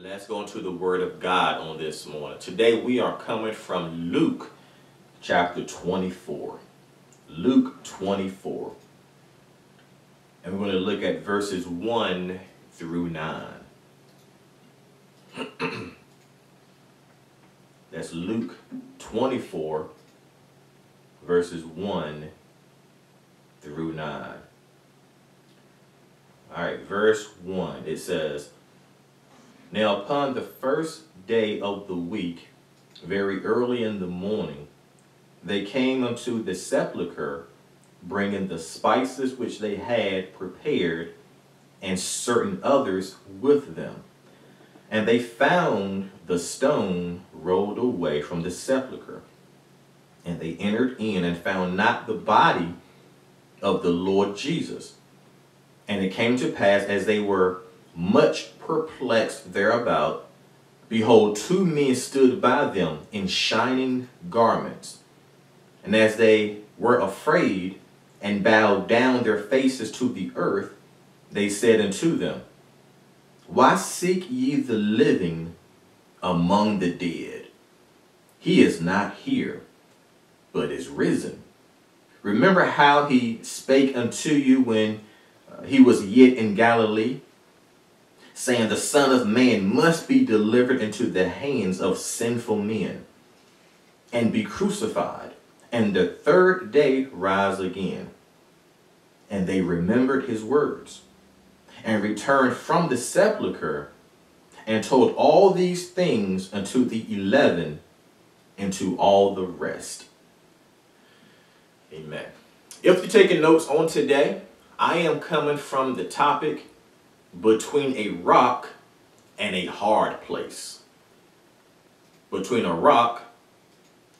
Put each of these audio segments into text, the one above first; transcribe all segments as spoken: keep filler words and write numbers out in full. Let's go into the Word of God on this morning. Today we are coming from Luke chapter twenty-four. Luke twenty-four. And we're going to look at verses one through nine. That's Luke twenty-four, verses one through nine. All right, verse one, it says, "Now upon the first day of the week, very early in the morning, they came unto the sepulchre, bringing the spices which they had prepared, and certain others with them. And they found the stone rolled away from the sepulchre. And they entered in and found not the body of the Lord Jesus. And it came to pass, as they were much perplexed thereabout, behold, two men stood by them in shining garments. And as they were afraid and bowed down their faces to the earth, they said unto them, Why seek ye the living among the dead? He is not here, but is risen. Remember how he spake unto you when uh, he was yet in Galilee, saying, The Son of Man must be delivered into the hands of sinful men, and be crucified, and the third day rise again. And they remembered his words, and returned from the sepulchre, and told all these things unto the eleven, and to all the rest." Amen. If you're taking notes on today, I am coming from the topic, Between a Rock and a Hard Place. Between a rock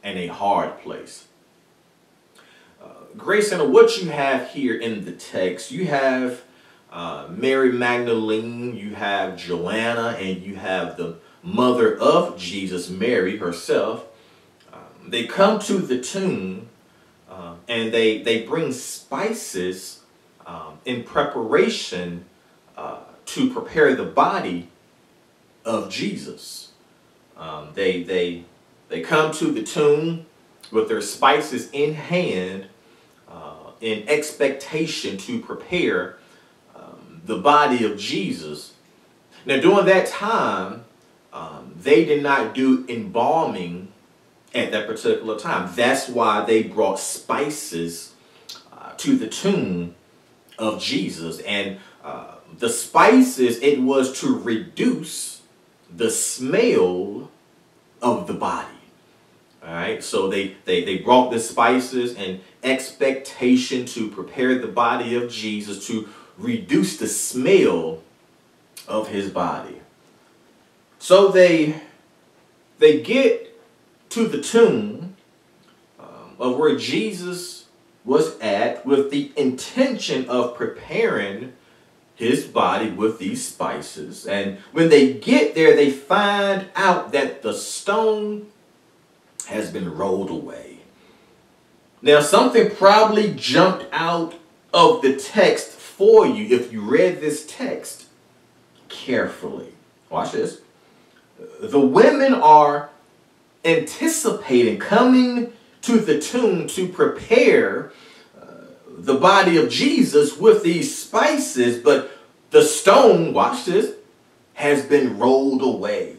and a hard place. Uh, Grace Center, what you have here in the text, you have Uh, Mary Magdalene, you have Joanna, and you have the mother of Jesus, Mary herself. Um, they come to the tomb uh, and they, they bring spices um, in preparation uh, to prepare the body of Jesus. Um, they, they, they come to the tomb with their spices in hand uh, in expectation to prepare the body of Jesus. Now during that time, um, they did not do embalming at that particular time. That's why they brought spices uh, to the tomb of Jesus. And uh, the spices, it was to reduce the smell of the body. All right, so they, they, they brought the spices in expectation to prepare the body of Jesus to reduce the smell of his body. So they they get to the tomb um, of where Jesus was at with the intention of preparing his body with these spices. And when they get there, they find out that the stone has been rolled away. Now, something probably jumped out of the text for you if you read this text carefully. Watch this. The women are anticipating coming to the tomb to prepare uh, the body of Jesus with these spices, but the stone, watch this, has been rolled away.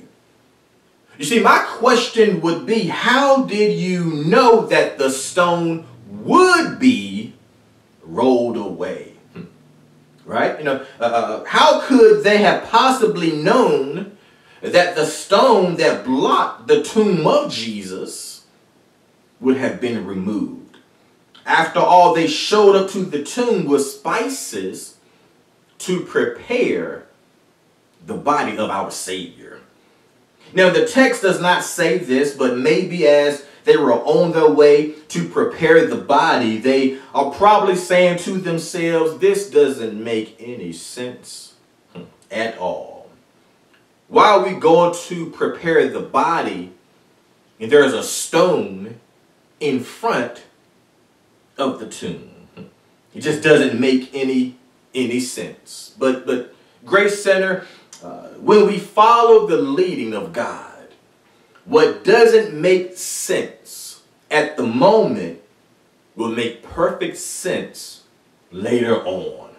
You see, my question would be, how did you know that the stone would be rolled away? Right? You know, uh, how could they have possibly known that the stone that blocked the tomb of Jesus would have been removed? After all, they showed up to the tomb with spices to prepare the body of our Savior. Now, the text does not say this, but maybe as they were on their way to prepare the body, they are probably saying to themselves, this doesn't make any sense at all. Why are we going to prepare the body and there is a stone in front of the tomb? It just doesn't make any any sense. But, but Grace Center, uh, when we follow the leading of God, what doesn't make sense at the moment will make perfect sense later on.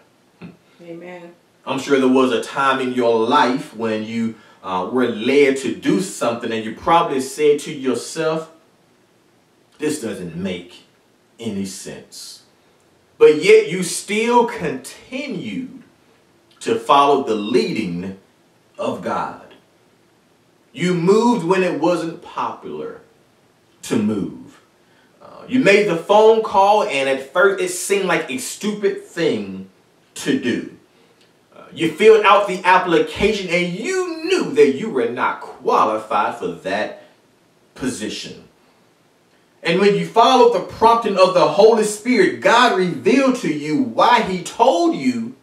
Amen. I'm sure there was a time in your life when you uh, were led to do something and you probably said to yourself, this doesn't make any sense. But yet you still continued to follow the leading of God. You moved when it wasn't popular to move. Uh, you made the phone call, and at first it seemed like a stupid thing to do. Uh, you filled out the application and you knew that you were not qualified for that position. And when you followed the prompting of the Holy Spirit, God revealed to you why He told you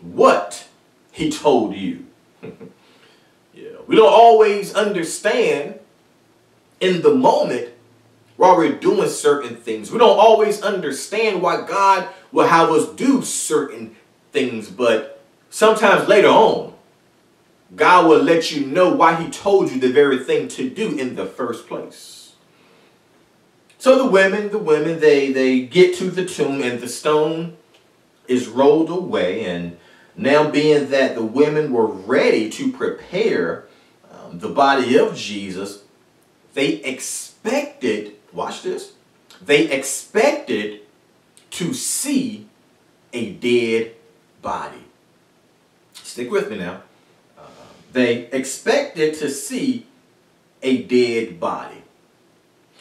what He told you. Yeah, we don't always understand in the moment why we're doing certain things. We don't always understand why God will have us do certain things. But sometimes later on, God will let you know why He told you the very thing to do in the first place. So the women, the women, they, they get to the tomb, and the stone is rolled away. And now, being that the women were ready to prepare um, the body of Jesus, they expected, watch this, they expected to see a dead body. Stick with me now. Uh, they expected to see a dead body.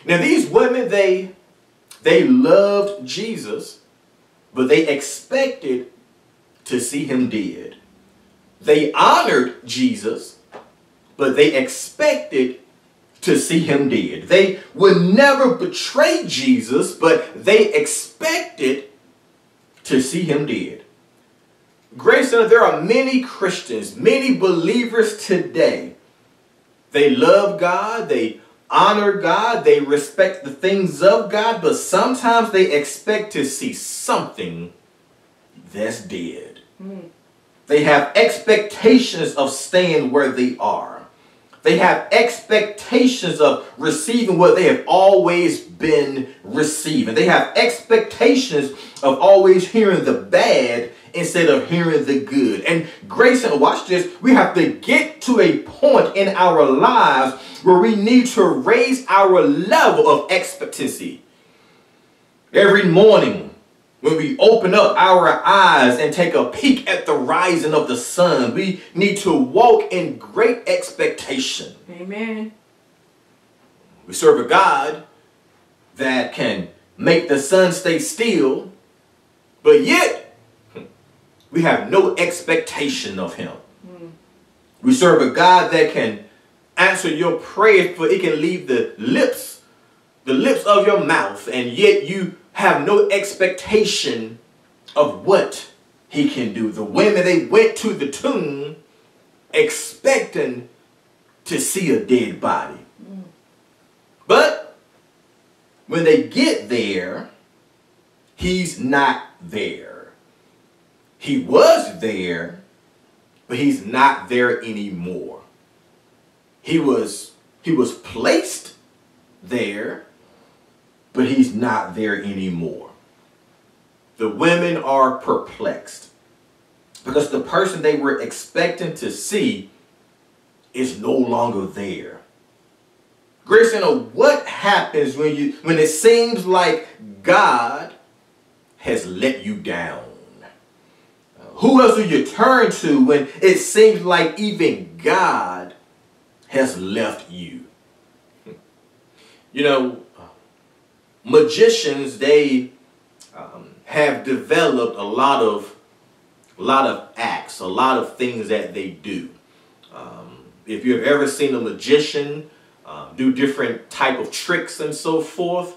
Now, these women, they, they loved Jesus, but they expected to see Him dead. They honored Jesus, but they expected to see Him dead. They would never betray Jesus, but they expected to see Him dead. Grace Center, there are many Christians, many believers today. They love God, they honor God, they respect the things of God, but sometimes they expect to see something that's dead. Mm. They have expectations of staying where they are. They have expectations of receiving what they have always been receiving. They have expectations of always hearing the bad instead of hearing the good. And Grace, and watch this, we have to get to a point in our lives where we need to raise our level of expectancy. Every morning when we open up our eyes and take a peek at the rising of the sun, we need to walk in great expectation. Amen. We serve a God that can make the sun stay still, but yet we have no expectation of Him. Mm. We serve a God that can answer your prayers, but it can leave the lips, the lips of your mouth, and yet you have no expectation of what He can do. The women, they went to the tomb expecting to see a dead body. Mm. But when they get there, He's not there. He was there, but He's not there anymore. He was, he was placed there, but He's not there anymore. The women are perplexed because the person they were expecting to see is no longer there. Grayson, what happens when, you, when it seems like God has let you down? Who else do you turn to when it seems like even God has left you? You know, magicians, they um, have developed a lot of, a lot of acts, a lot of things that they do. Um, if you've ever seen a magician uh, do different type of tricks and so forth,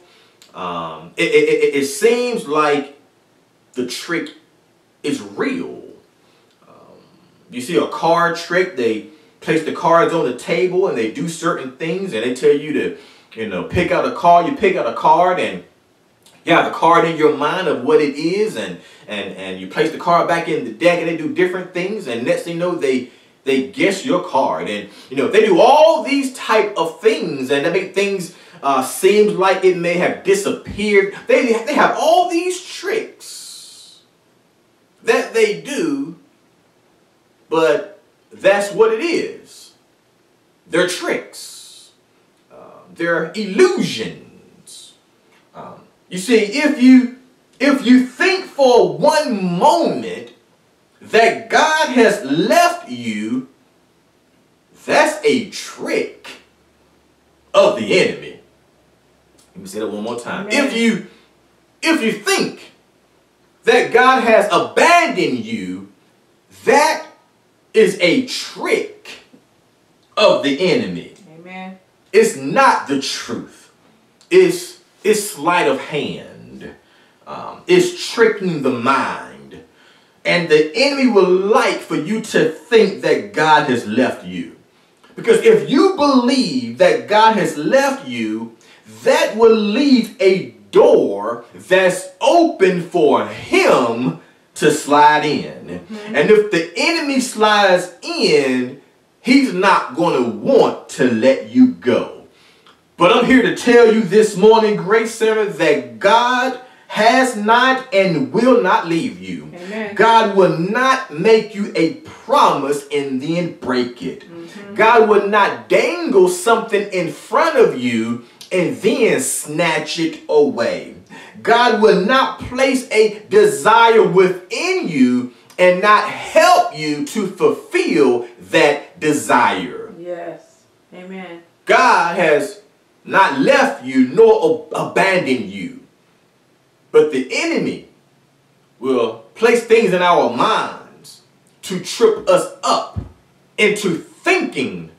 um, it, it, it seems like the trick is real. Um, you see a card trick, they place the cards on the table and they do certain things and they tell you to, you know, pick out a card. You pick out a card and you have the card in your mind of what it is, and, and, and you place the card back in the deck and they do different things, and next thing you know, they, they guess your card, and you know they do all these type of things, and they make things uh, seem like it may have disappeared. They they have all these tricks that they do, but that's what it is. They're tricks. Uh, they're illusions. Um, you see, if you if you think for one moment that God has left you, that's a trick of the enemy. Let me say that one more time. Amen. If you, if you think that God has abandoned you, that is a trick of the enemy. Amen. It's not the truth. It's, it's sleight of hand. Um, it's tricking the mind. And the enemy will like for you to think that God has left you. Because if you believe that God has left you, that will leave a door that's open for him to slide in. Mm-hmm. And if the enemy slides in, he's not going to want to let you go. But I'm here to tell you this morning, Grace Center, that God has not and will not leave you. Amen. God will not make you a promise and then break it. Mm-hmm. God will not dangle something in front of you and then snatch it away. God will not place a desire within you and not help you to fulfill that desire. Yes. Amen. God has not left you nor ab- abandoned you. But the enemy will place things in our minds to trip us up into thinking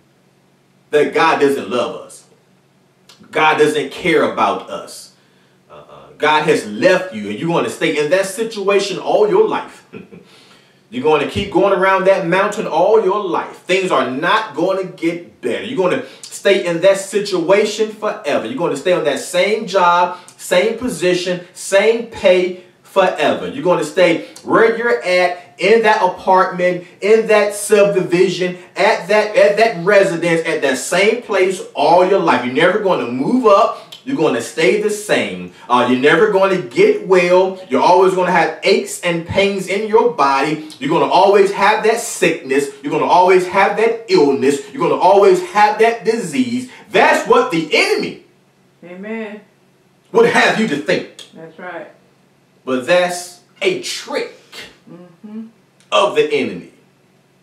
that God doesn't love us. God doesn't care about us. Uh, God has left you, and you want to stay in that situation all your life. You're going to keep going around that mountain all your life. Things are not going to get better. You're going to stay in that situation forever. You're going to stay on that same job, same position, same pay forever. You're going to stay where you're at, in that apartment, in that subdivision, at that, at that residence, at that same place all your life. You're never going to move up. You're going to stay the same. Uh, you're never going to get well. You're always going to have aches and pains in your body. You're going to always have that sickness. You're going to always have that illness. You're going to always have that disease. That's what the enemy, amen, would have you to think. That's right. But that's a trick, mm-hmm, of the enemy.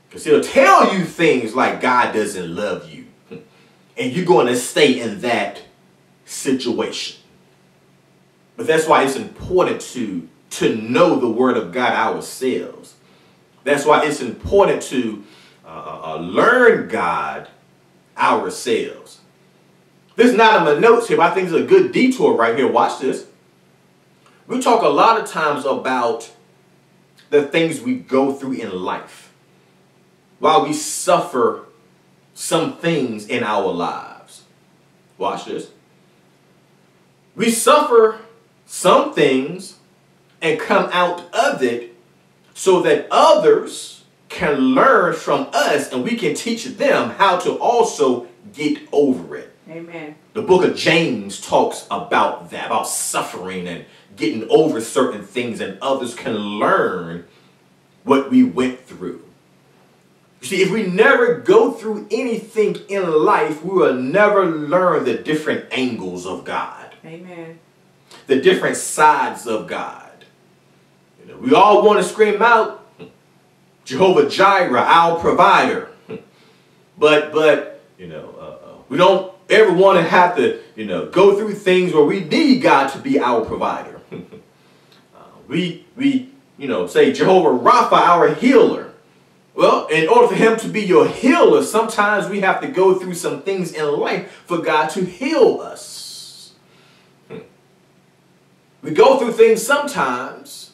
Because he'll tell you things like God doesn't love you. And you're going to stay in that situation. But that's why it's important to to know the Word of God ourselves. That's why it's important to uh, uh, learn God ourselves. This is not in my notes here, but I think it's a good detour right here. Watch this. We talk a lot of times about the things we go through in life while we suffer some things in our lives. Watch this. We suffer some things and come out of it so that others can learn from us and we can teach them how to also get over it. Amen. The book of James talks about that, about suffering and getting over certain things, and others can learn what we went through. You see, if we never go through anything in life, we will never learn the different angles of God. Amen. The different sides of God. You know, we all want to scream out, Jehovah Jireh, our provider. But, but you know, uh, we don't ever want to have to, you know, go through things where we need God to be our provider. uh, we, we, you know, say Jehovah Rapha, our healer. Well, in order for him to be your healer, sometimes we have to go through some things in life for God to heal us. We go through things sometimes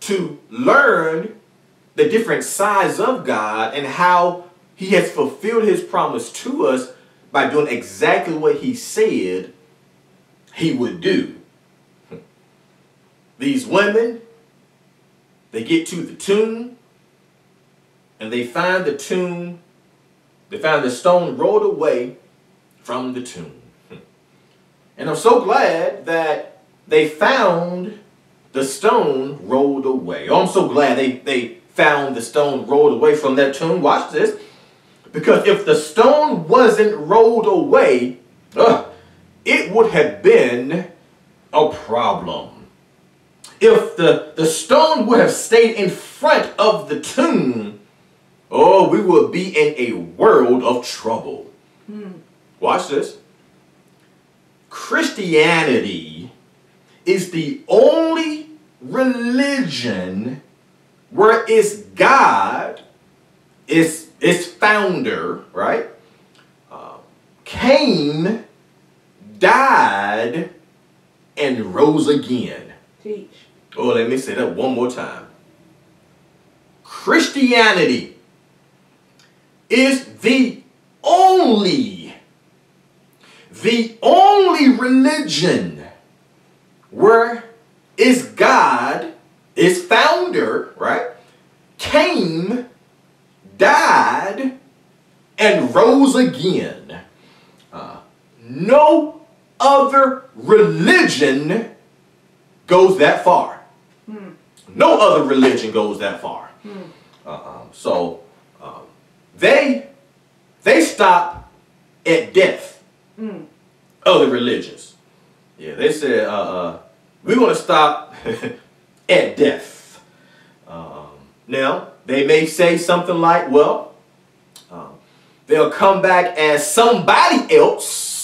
to learn the different sides of God and how he has fulfilled his promise to us by doing exactly what he said he would do. These women, they get to the tomb. and they find the tomb, they find the stone rolled away from the tomb. And I'm so glad that they found the stone rolled away. Oh, I'm so glad they, they found the stone rolled away from that tomb. Watch this. Because if the stone wasn't rolled away, ugh, it would have been a problem. If the, the stone would have stayed in front of the tomb, oh, we would be in a world of trouble. Mm. Watch this. Christianity is the only religion where it's God, its, its founder, right, uh, came, died, and rose again. Teach. Oh, let me say that one more time. Christianity is the only, the only religion where its God, its founder, right, came, died, and rose again. Uh, no other religion goes that far. Mm. No other religion goes that far. Mm. Uh, um, so um, they they stop at death. Mm. Other religions, yeah, they said uh, uh, we're going to stop at death. Um, now they may say something like, well, um, they'll come back as somebody else.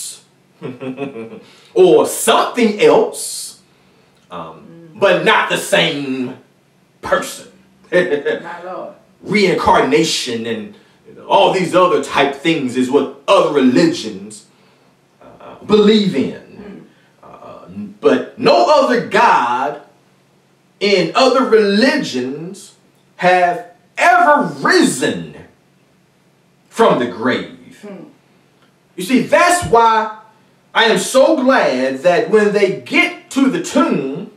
Or something else, um, mm. but not the same person. My Lord. Reincarnation and you know, all these other type things is what other religions uh, believe in. Mm. Uh, but no other God in other religions have ever risen from the grave. Mm. You see, that's why I am so glad that when they get to the tomb,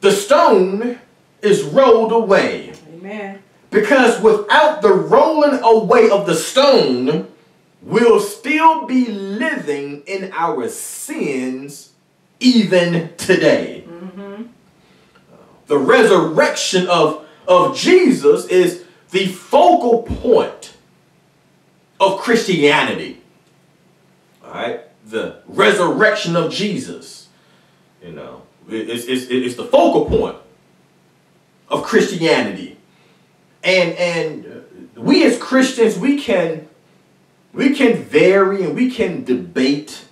the stone is rolled away. Amen. Because without the rolling away of the stone, we'll still be living in our sins even today. Mm-hmm. The resurrection of, of Jesus is the focal point of Christianity. All right? The resurrection of Jesus, you know, it's, it's, it's the focal point of Christianity. And, and we as Christians, we can, we can vary and we can debate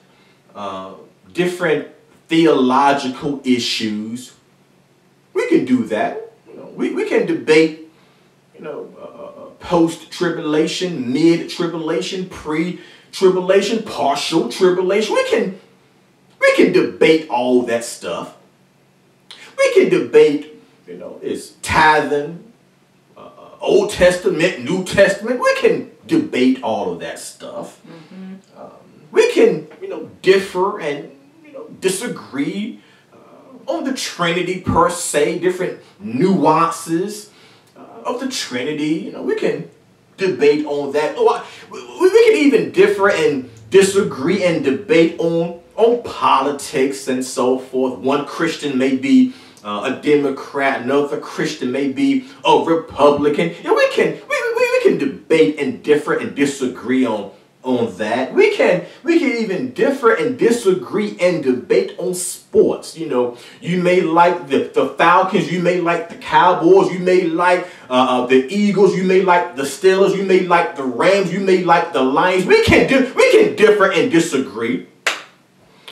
uh, different theological issues. We can do that. You know, we, we can debate, you know, uh, post-tribulation, mid-tribulation, pre-tribulation. Tribulation, partial tribulation. We can, we can debate all that stuff. We can debate, you know, is tithing, uh, Old Testament, New Testament. We can debate all of that stuff. Mm-hmm. um, we can, you know, differ and you know disagree uh, on the Trinity per se, different nuances uh, of the Trinity. You know, we can debate on that. Oh, I, we, we can even differ and disagree and debate on, on politics and so forth. One Christian may be uh, a Democrat, another Christian may be a Republican. And we can we, we, we can debate and differ and disagree on, on that. We can we can even differ and disagree and debate on sports. You know, you may like the, the Falcons, you may like the Cowboys, you may like Uh, the Eagles, you may like the Steelers, you may like the Rams, you may like the Lions. We can do, we can differ and disagree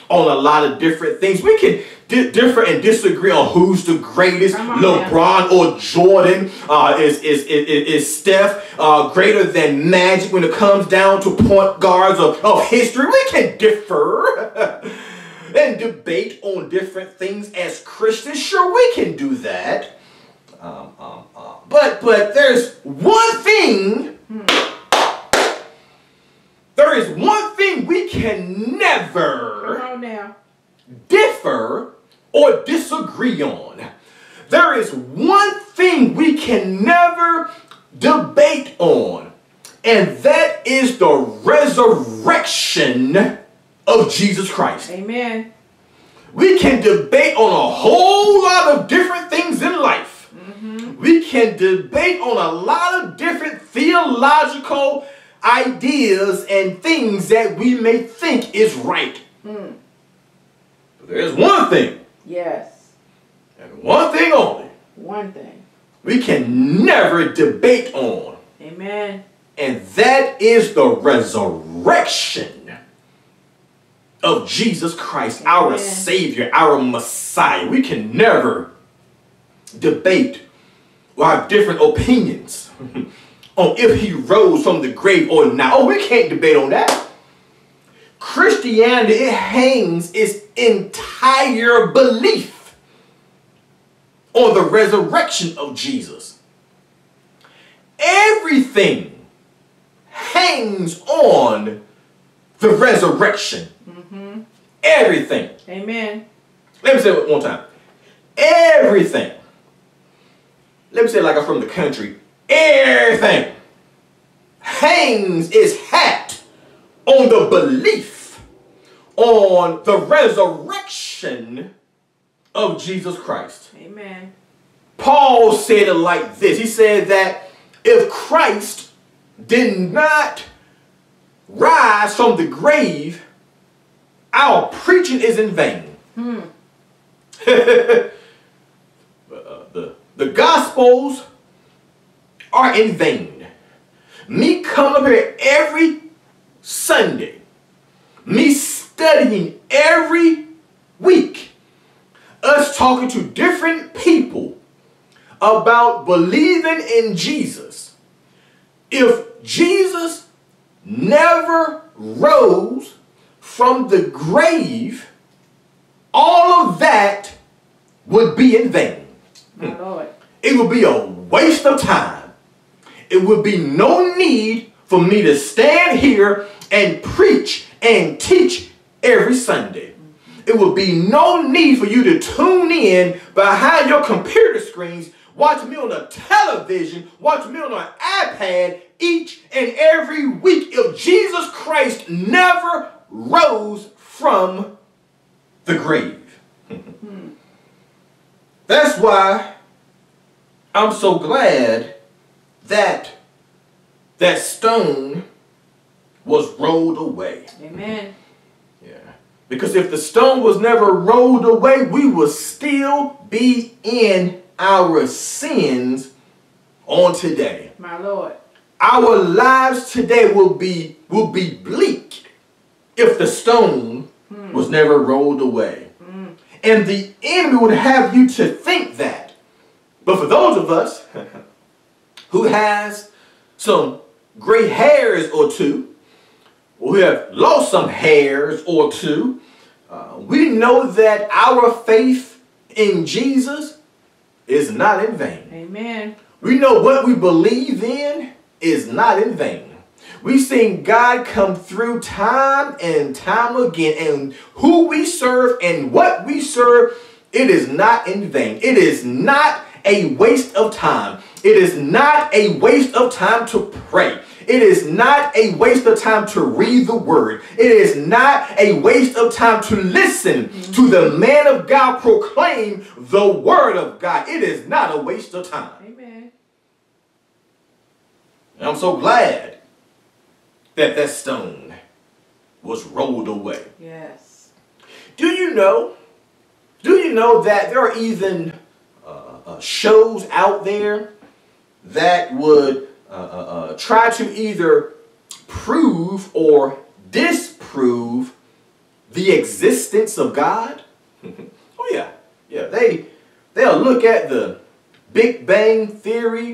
on a lot of different things. We can di differ and disagree on who's the greatest, on, LeBron man. or Jordan. Uh, is, is is is Steph uh, greater than Magic when it comes down to point guards of, of history? We can differ and debate on different things as Christians. Sure, we can do that. Um, um, um. But, but there's one thing, hmm. there is one thing we can never Come on now. differ or disagree on. There is one thing we can never debate on, and that is the resurrection of Jesus Christ. Amen. We can debate on a whole lot of different things in life. Mm-hmm. We can debate on a lot of different theological ideas and things that we may think is right. Mm. But there's one thing. Yes. And one thing only. One thing. We can never debate on. Amen. And that is the resurrection of Jesus Christ, Amen. Our Savior, our Messiah. We can never debate or have different opinions on if he rose from the grave or not. Oh, we can't debate on that. Christianity, it hangs its entire belief on the resurrection of Jesus. Everything hangs on the resurrection. Mm-hmm. Everything. Amen. Let me say it one time. Everything. Let me say it like I'm from the country. Everything hangs its hat on the belief on the resurrection of Jesus Christ. Amen. Paul said it like this. He said that if Christ did not rise from the grave, our preaching is in vain. Hmm. uh, the, the Gospels are in vain. Me coming up here every Sunday, me studying every week, us talking to different people about believing in Jesus. If Jesus never rose from the grave, all of that would be in vain. My Lord. It would be a waste of time. It would be no need for me to stand here and preach and teach every Sunday. It would be no need for you to tune in behind your computer screens, watch me on a television, watch me on an iPad each and every week if Jesus Christ never rose from the grave. Hmm. That's why I'm so glad that that stone was rolled away. Amen. Yeah. Because if the stone was never rolled away, we would still be in our sins on today. My Lord. Our lives today will be will be bleak if the stone mm. was never rolled away. Mm. And the enemy would have you to think that. But for those of us who has some gray hairs or two, or who have lost some hairs or two, uh, we know that our faith in Jesus is not in vain. Amen. We know what we believe in is not in vain. We've seen God come through time and time again, and who we serve and what we serve, it is not in vain. It is not a waste of time. It is not a waste of time to pray. It is not a waste of time to read the word. It is not a waste of time to listen to the man of God proclaim the word of God. It is not a waste of time. Amen. And I'm so glad that that stone was rolled away. Yes. Do you know, do you know that there are even Uh, shows out there that would uh, uh, uh, try to either prove or disprove the existence of God? Oh yeah, yeah. They they'll look at the Big Bang Theory.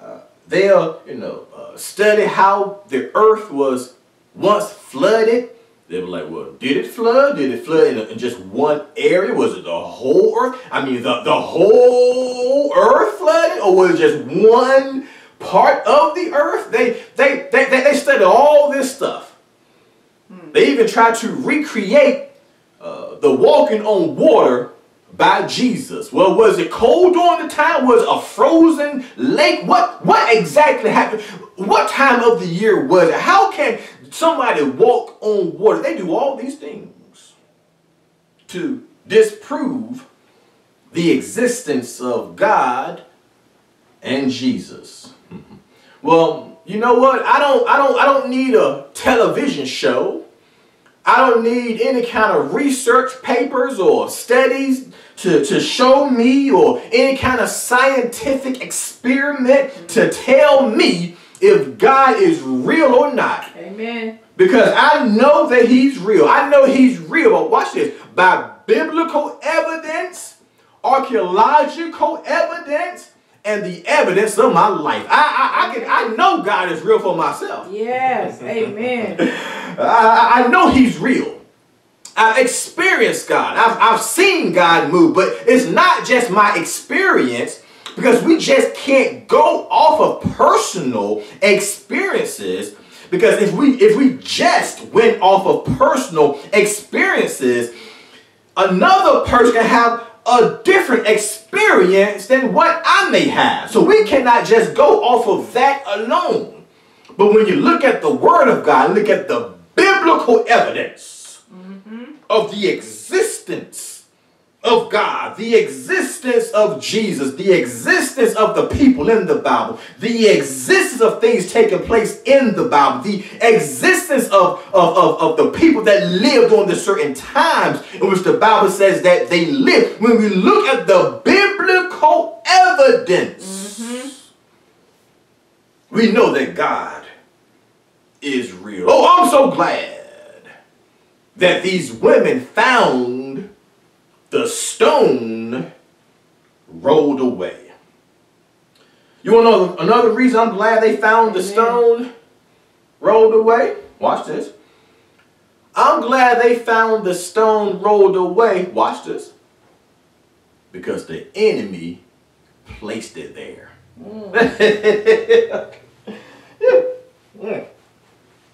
Uh, they'll you know uh, study how the Earth was once flooded. They were like, well, did it flood? Did it flood in, a, in just one area? Was it the whole earth? I mean, the, the whole earth flooded? Or was it just one part of the earth? They, they, they, they, they studied all this stuff. Hmm. They even tried to recreate uh, the walking on water by Jesus. Well, was it cold during the time? Was it a frozen lake? What, what exactly happened? What time of the year was it? How can somebody walk on water? They do all these things to disprove the existence of God and Jesus. Well, you know what? I don't, I don't, I don't need a television show. I don't need any kind of research papers or studies to, to show me, or any kind of scientific experiment to tell me if God is real or not. Amen. Because I know that he's real. I know he's real. But watch this. By biblical evidence, archaeological evidence, and the evidence of my life. I, I, I, can, I know God is real for myself. Yes, amen. I, I know he's real. I've experienced God. I've, I've seen God move, but it's not just my experience, because we just can't go off of personal experiences, because if we, if we just went off of personal experiences, another person can have a different experience than what I may have. So we cannot just go off of that alone. But when you look at the Word of God, look at the biblical evidence mm-hmm. of the existence of God, the existence of Jesus, the existence of the people in the Bible, the existence of things taking place in the Bible, the existence of, of, of, of the people that lived on the certain times in which the Bible says that they lived. When we look at the biblical evidence, mm-hmm. we know that God is real. Oh, I'm so glad that these women found the stone rolled away. You want to know another reason I'm glad they found the stone rolled away? Watch this. I'm glad they found the stone rolled away. Watch this. Because the enemy placed it there. Mm. yeah.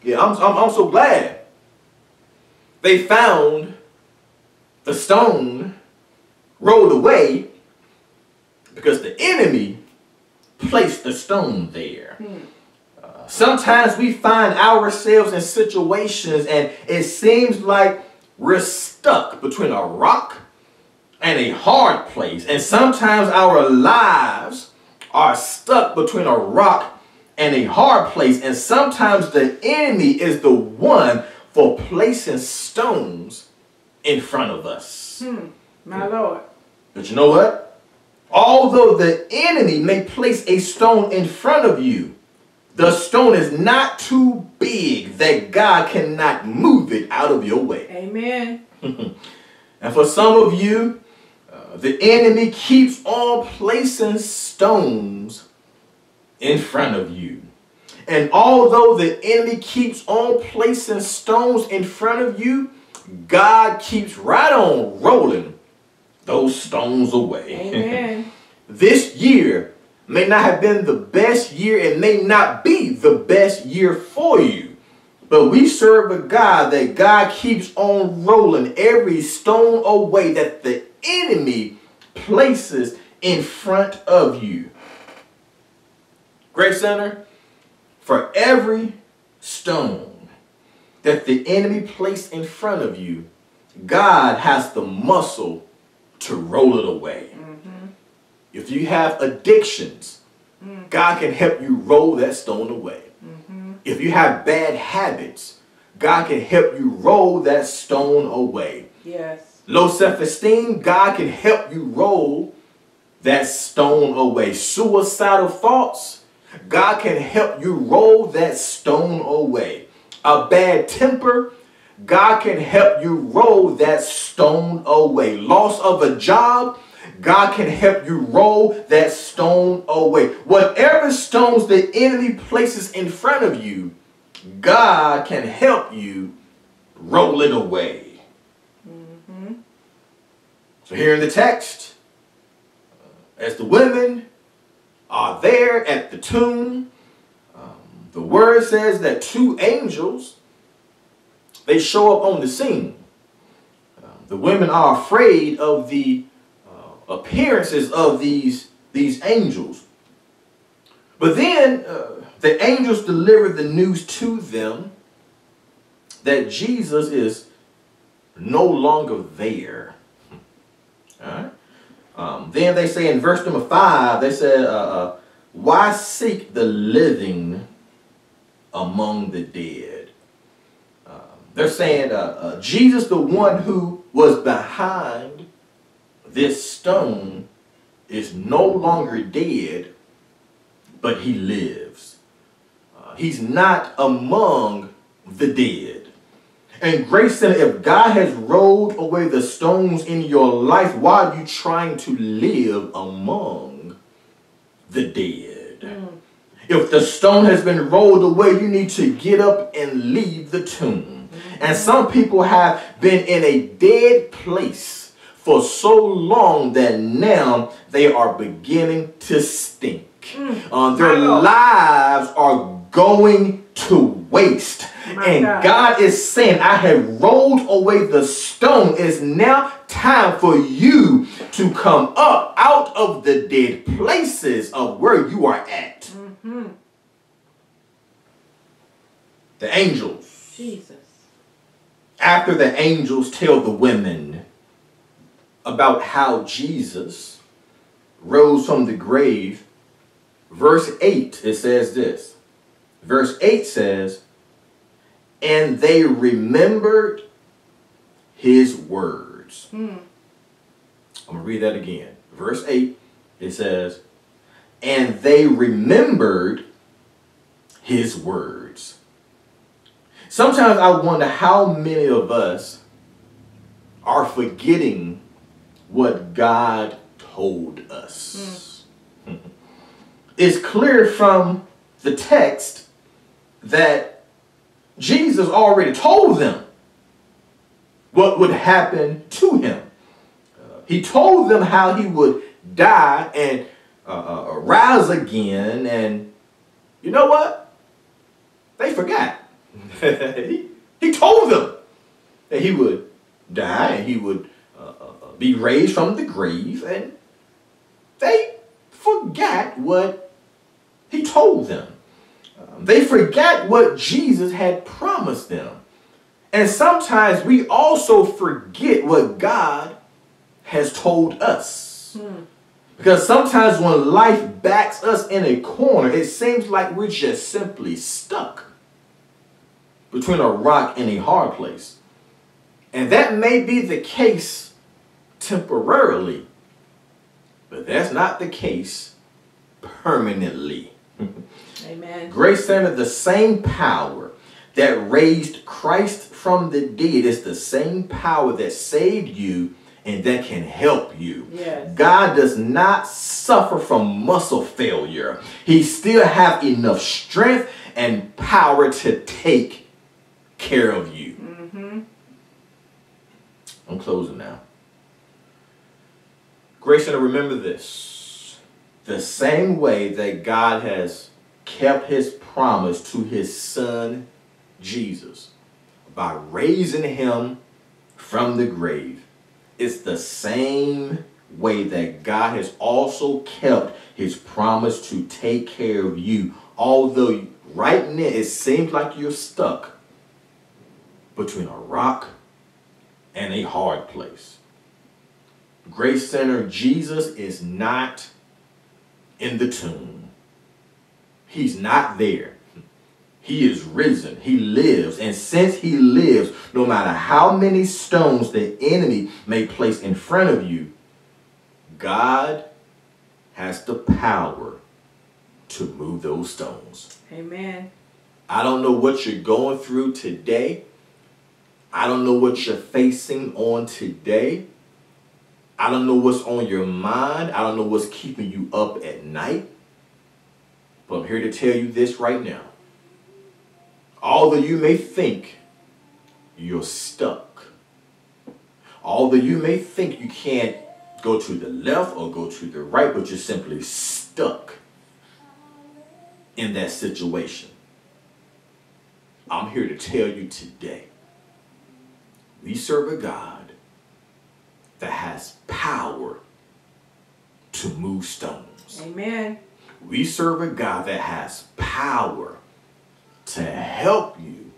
yeah, I'm, I'm, I'm so glad they found the stone rolled away, because the enemy placed the stone there. Hmm. Uh, sometimes we find ourselves in situations and it seems like we're stuck between a rock and a hard place. And sometimes our lives are stuck between a rock and a hard place. And sometimes the enemy is the one for placing stones in front of us. Hmm, my Lord. But you know what? Although the enemy may place a stone in front of you, the stone is not too big that God cannot move it out of your way. Amen. And for some of you, uh, the enemy keeps on placing stones in front of you. And although the enemy keeps on placing stones in front of you, God keeps right on rolling those stones away. Amen. This year may not have been the best year. It may not be the best year for you. But we serve a God that God keeps on rolling every stone away that the enemy places in front of you. Grace Center, for every stone that the enemy placed in front of you, God has the muscle to roll it away. Mm-hmm. If you have addictions, mm-hmm. God can help you roll that stone away. Mm-hmm. If you have bad habits, God can help you roll that stone away. Yes. Low self-esteem, God can help you roll that stone away. Suicidal thoughts, God can help you roll that stone away. A bad temper, God can help you roll that stone away. Loss of a job, God can help you roll that stone away. Whatever stones the enemy places in front of you, God can help you roll it away. Mm-hmm. So here in the text, as the women are there at the tomb, the word says that two angels, they show up on the scene. Uh, the women are afraid of the appearances of these, these angels. But then uh, the angels delivered the news to them that Jesus is no longer there. All right? Um, then they say in verse number five, they said, uh, why seek the living among the dead? Uh, they're saying uh, uh, Jesus, the one who was behind this stone, is no longer dead, but he lives. Uh, he's not among the dead. And Grace Center, if God has rolled away the stones in your life, why are you trying to live among the dead? Mm. If the stone has been rolled away, you need to get up and leave the tomb. Mm. And some people have been in a dead place for so long that now they are beginning to stink. Mm. Um, their lives are going to waste. My and God. God is saying, I have rolled away the stone. It is now time for you to come up out of the dead places of where you are at. Mm-hmm. The angels. Jesus. After the angels tell the women about how Jesus rose from the grave, verse eight, it says this. Verse eight says, and they remembered his words. Hmm. I'm going to read that again. Verse eight, it says, and they remembered his words. Sometimes I wonder how many of us are forgetting what God told us. Hmm. It's clear from the text that Jesus already told them what would happen to him. Uh, he told them how he would die and uh, uh, rise again. And you know what? They forgot. he, he told them that he would die and he would uh, uh, be raised from the grave. And they forgot what he told them. They forgot what Jesus had promised them. And sometimes we also forget what God has told us. Hmm. Because sometimes when life backs us in a corner, it seems like we're just simply stuck between a rock and a hard place. And that may be the case temporarily, but that's not the case permanently. Amen. Grace Center, the same power that raised Christ from the dead is the same power that saved you and that can help you. Yes. God does not suffer from muscle failure. He still has enough strength and power to take care of you. Mm-hmm. I'm closing now. Grace Center, remember this. The same way that God has kept his promise to his son, Jesus, by raising him from the grave. It's the same way that God has also kept his promise to take care of you. Although right now it seems like you're stuck between a rock and a hard place. Grace Center, Jesus is not in the tomb. He's not there. He is risen. He lives. And since he lives, no matter how many stones the enemy may place in front of you, God has the power to move those stones. Amen. I don't know what you're going through today. I don't know what you're facing on today. I don't know what's on your mind. I don't know what's keeping you up at night. But I'm here to tell you this right now. Although you may think you're stuck, although you may think you can't go to the left or go to the right, but you're simply stuck in that situation, I'm here to tell you today, we serve a God that has power to move stones. Amen. We serve a God that has power to help you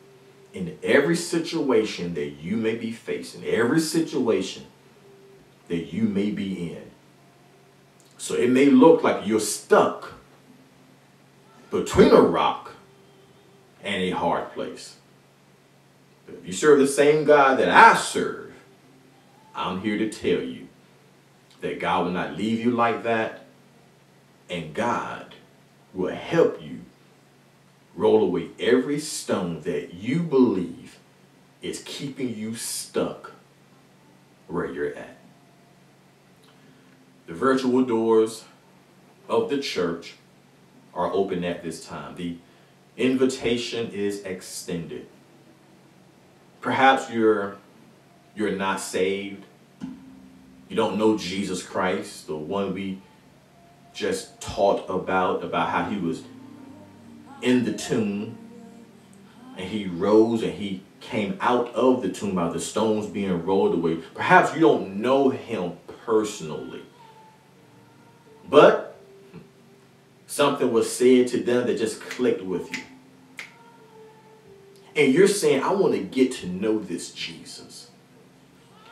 in every situation that you may be facing, every situation that you may be in. So it may look like you're stuck between a rock and a hard place. But if you serve the same God that I serve, I'm here to tell you that God will not leave you like that, and God will help you roll away every stone that you believe is keeping you stuck where you're at. The virtual doors of the church are open at this time. The invitation is extended. Perhaps you're, you're not saved. You don't know Jesus Christ, the one we just taught about, about how he was in the tomb and he rose and he came out of the tomb by the stones being rolled away. Perhaps you don't know him personally, but something was said to them that just clicked with you. And you're saying, I want to get to know this Jesus.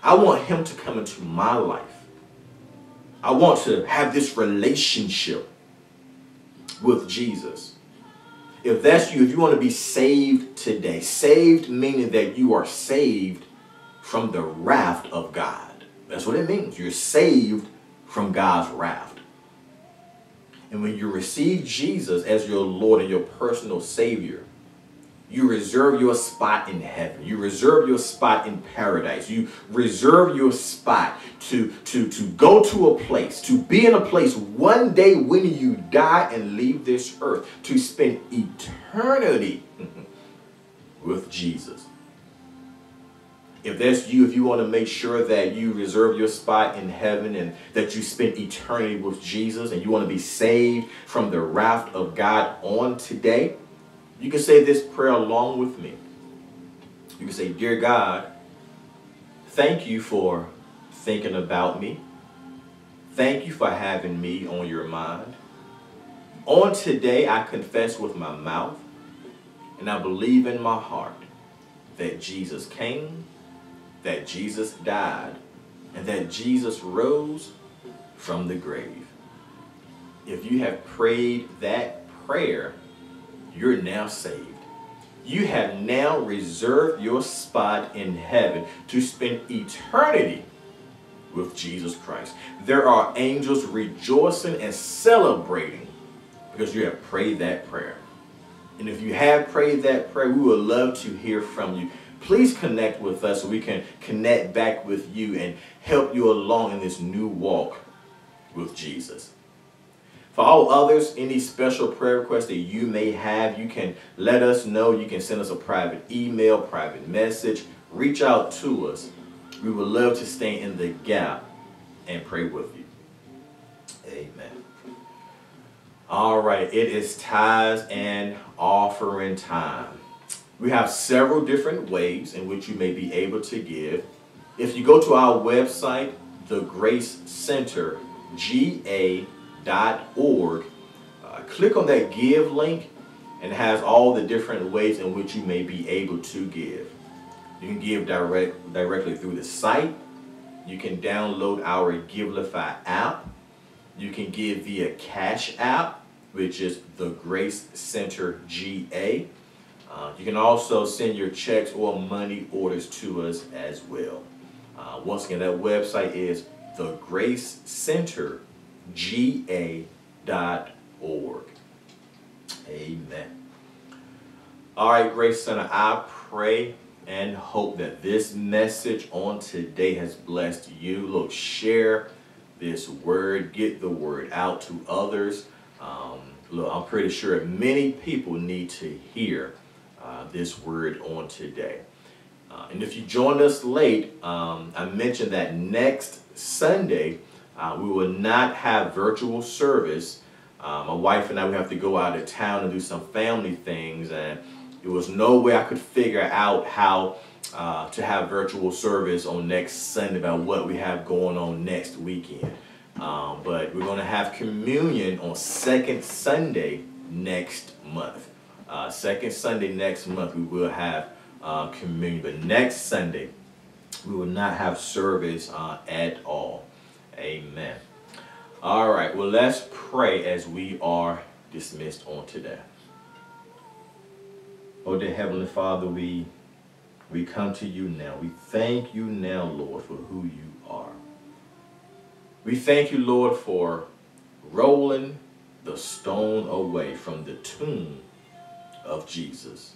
I want him to come into my life. I want to have this relationship with Jesus. If that's you, if you want to be saved today, saved meaning that you are saved from the wrath of God. That's what it means. You're saved from God's wrath. And when you receive Jesus as your Lord and your personal Savior, you reserve your spot in heaven. You reserve your spot in paradise. You reserve your spot to, to, to go to a place, to be in a place one day when you die and leave this earth, to spend eternity with Jesus. If that's you, if you want to make sure that you reserve your spot in heaven and that you spend eternity with Jesus and you want to be saved from the wrath of God on today, you can say this prayer along with me. You can say, Dear God, thank you for thinking about me. Thank you for having me on your mind. On today, I confess with my mouth and I believe in my heart that Jesus came, that Jesus died, and that Jesus rose from the grave. If you have prayed that prayer, you're now saved. You have now reserved your spot in heaven to spend eternity with Jesus Christ. There are angels rejoicing and celebrating because you have prayed that prayer. And if you have prayed that prayer, we would love to hear from you. Please connect with us so we can connect back with you and help you along in this new walk with Jesus. For all others, any special prayer requests that you may have, you can let us know. You can send us a private email, private message. Reach out to us. We would love to stay in the gap and pray with you. Amen. All right, it is tithes and offering time. We have several different ways in which you may be able to give. If you go to our website, The Grace Center, G A Dot org. Uh, click on that give link and has all the different ways in which you may be able to give. You can give direct directly through the site. You can download our Givelify app. You can give via Cash App, which is The Grace Center G A. Uh, you can also send your checks or money orders to us as well. Uh, once again, that website is The Grace Center G A dot org. Amen. All right, Grace Center, I pray and hope that this message on today has blessed you. Look, share this word, get the word out to others. Um, look, I'm pretty sure many people need to hear uh, this word on today. Uh, and if you joined us late, um, I mentioned that next Sunday, Uh, we will not have virtual service. Uh, my wife and I, we have to go out of town and do some family things. And there was no way I could figure out how uh, to have virtual service on next Sunday about what we have going on next weekend. Um, but we're going to have communion on second Sunday next month. Uh, second Sunday next month we will have uh, communion, but next Sunday we will not have service uh, at all. Amen. All right, well, let's pray as we are dismissed on today. Oh, dear Heavenly Father, we, we come to you now. We thank you now, Lord, for who you are. We thank you, Lord, for rolling the stone away from the tomb of Jesus.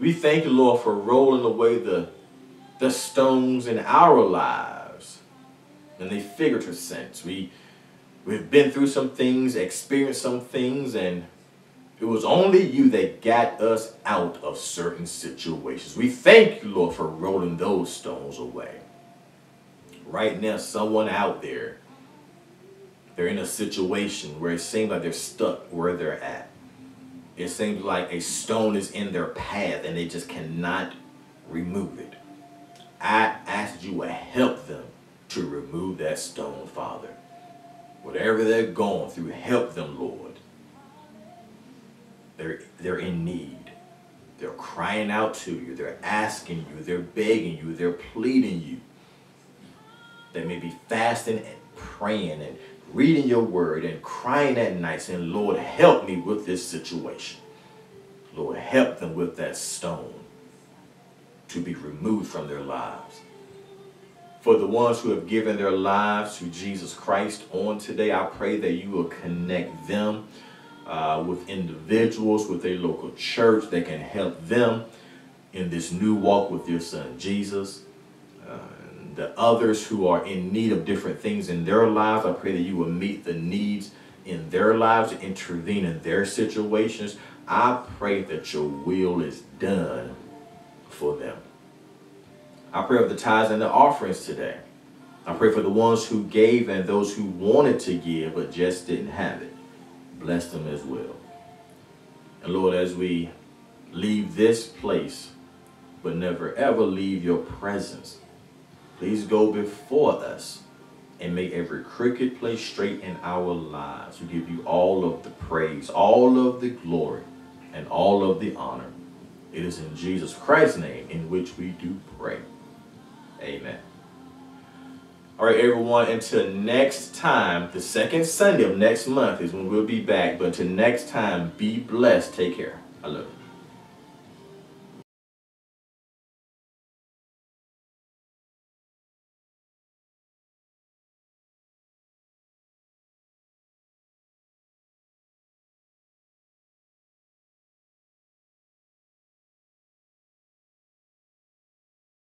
We thank you, Lord, for rolling away the, the stones in our lives in the figurative sense. We, we've been through some things, experienced some things, and it was only you that got us out of certain situations. We thank you, Lord, for rolling those stones away. Right now, someone out there, they're in a situation where it seems like they're stuck where they're at. It seems like a stone is in their path and they just cannot remove it. I ask you to help them to remove that stone, Father. Whatever they're going through, help them, Lord. They're, they're in need. They're crying out to you. They're asking you. They're begging you. They're pleading you. They may be fasting and praying and reading your word and crying at night saying, Lord, help me with this situation. Lord, help them with that stone to be removed from their lives. For the ones who have given their lives to Jesus Christ on today, I pray that you will connect them Uh, with individuals, with a local church that can help them in this new walk with your son Jesus. Uh, and the others who are in need of different things in their lives, I pray that you will meet the needs in their lives, intervene in their situations. I pray that your will is done for them. I pray for the tithes and the offerings today. I pray for the ones who gave and those who wanted to give but just didn't have it. Bless them as well. And Lord, as we leave this place, but never ever leave your presence, please go before us and make every crooked place straight in our lives. We give you all of the praise, all of the glory, and all of the honor. It is in Jesus Christ's name in which we do pray. Amen. All right, everyone, until next time, the second Sunday of next month is when we'll be back. But until next time, be blessed. Take care. I love you.